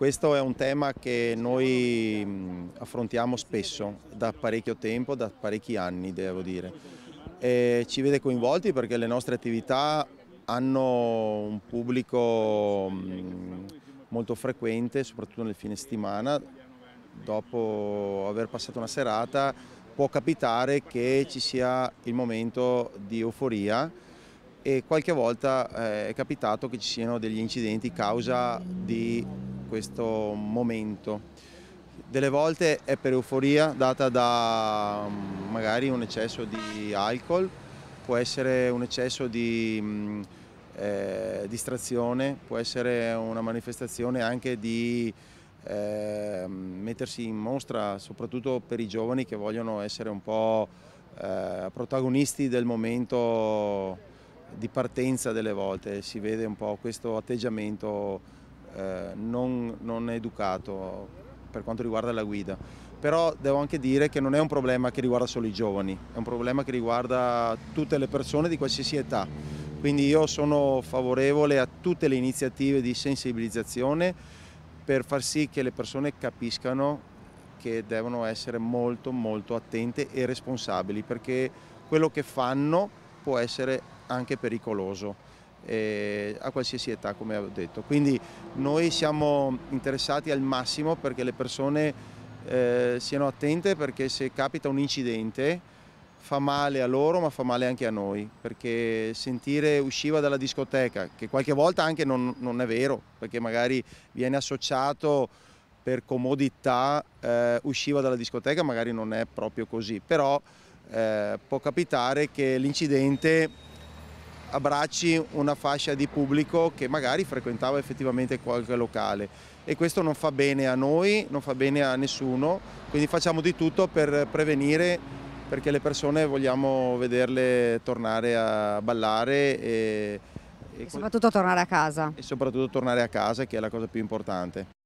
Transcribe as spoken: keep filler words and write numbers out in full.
Questo è un tema che noi affrontiamo spesso, da parecchio tempo, da parecchi anni devo dire. E ci vede coinvolti perché le nostre attività hanno un pubblico molto frequente, soprattutto nel fine settimana. Dopo aver passato una serata può capitare che ci sia il momento di euforia e qualche volta è capitato che ci siano degli incidenti causa di questo momento. Delle volte è per euforia data da magari un eccesso di alcol, può essere un eccesso di eh, distrazione, può essere una manifestazione anche di eh, mettersi in mostra, soprattutto per i giovani che vogliono essere un po' eh, protagonisti del momento di partenza. Delle volte si vede un po' questo atteggiamento eh, non, non educato per quanto riguarda la guida, però devo anche dire che non è un problema che riguarda solo i giovani, è un problema che riguarda tutte le persone di qualsiasi età, quindi io sono favorevole a tutte le iniziative di sensibilizzazione per far sì che le persone capiscano che devono essere molto molto attente e responsabili, perché quello che fanno può essere anche pericoloso eh, a qualsiasi età, come ho detto. Quindi noi siamo interessati al massimo perché le persone eh, siano attente, perché se capita un incidente fa male a loro ma fa male anche a noi, perché sentire usciva dalla discoteca, che qualche volta anche non, non è vero, perché magari viene associato per comodità eh, usciva dalla discoteca, magari non è proprio così, però eh, può capitare che l'incidente abbracci una fascia di pubblico che magari frequentava effettivamente qualche locale, e questo non fa bene a noi, non fa bene a nessuno, quindi facciamo di tutto per prevenire, perché le persone vogliamo vederle tornare a ballare e, e, e soprattutto tornare a casa. E soprattutto tornare a casa, che è la cosa più importante.